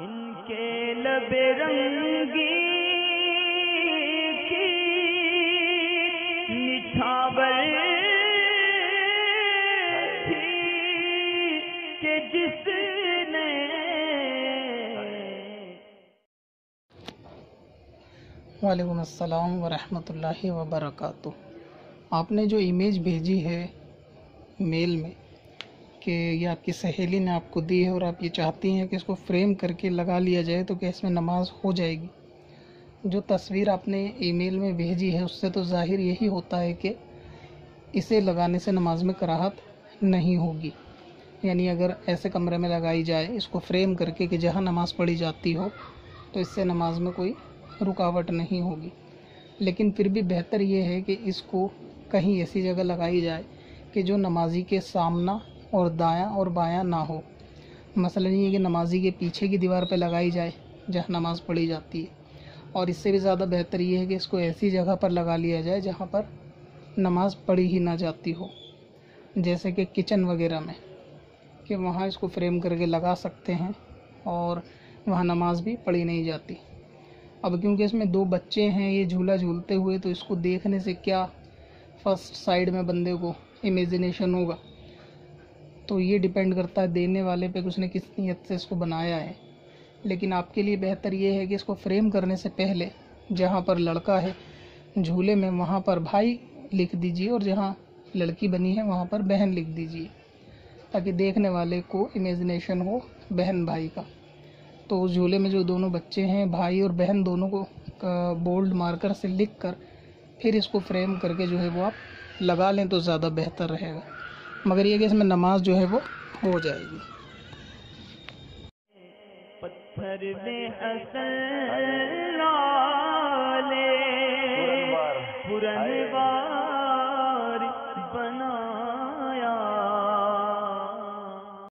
इनके लब रंगी की निछावर थी के जिसने वालेकुम अस्सलाम व रहमतुल्लाहि व बरकातुहू। आपने जो इमेज भेजी है मेल में कि ये आपकी सहेली ने आपको दी है और आप ये चाहती हैं कि इसको फ्रेम करके लगा लिया जाए तो क्या इसमें नमाज हो जाएगी। जो तस्वीर आपने ईमेल में भेजी है उससे तो जाहिर यही होता है कि इसे लगाने से नमाज में कराहत नहीं होगी। यानी अगर ऐसे कमरे में लगाई जाए इसको फ्रेम करके कि जहाँ नमाज पढ़ी जाती हो तो इससे नमाज में कोई रुकावट नहीं होगी। लेकिन फिर भी बेहतर ये है कि इसको कहीं ऐसी जगह लगाई जाए कि जो नमाजी के सामना और दायां और बायां ना हो। मसलन ये कि नमाजी के पीछे की दीवार पर लगाई जाए जहाँ नमाज पढ़ी जाती है। और इससे भी ज़्यादा बेहतर ये है कि इसको ऐसी जगह पर लगा लिया जाए जहाँ पर नमाज पढ़ी ही ना जाती हो, जैसे कि किचन वगैरह में, कि वहाँ इसको फ्रेम करके लगा सकते हैं और वहाँ नमाज भी पढ़ी नहीं जाती। अब क्योंकि इसमें दो बच्चे हैं ये झूला झूलते हुए, तो इसको देखने से क्या फर्स्ट साइड में बंदे को इमेजिनेशन होगा। तो ये डिपेंड करता है देने वाले पे उसने किस नीयत से इसको बनाया है। लेकिन आपके लिए बेहतर ये है कि इसको फ्रेम करने से पहले जहाँ पर लड़का है झूले में वहाँ पर भाई लिख दीजिए और जहाँ लड़की बनी है वहाँ पर बहन लिख दीजिए, ताकि देखने वाले को इमेजिनेशन हो बहन भाई का। तो उस झूले में जो दोनों बच्चे हैं भाई और बहन दोनों को बोल्ड मार्कर से लिख कर फिर इसको फ्रेम करके जो है वो आप लगा लें तो ज़्यादा बेहतर रहेगा। मगर ये कि इसमें नमाज जो है वो हो जाएगी। पत्थर में असल पुराने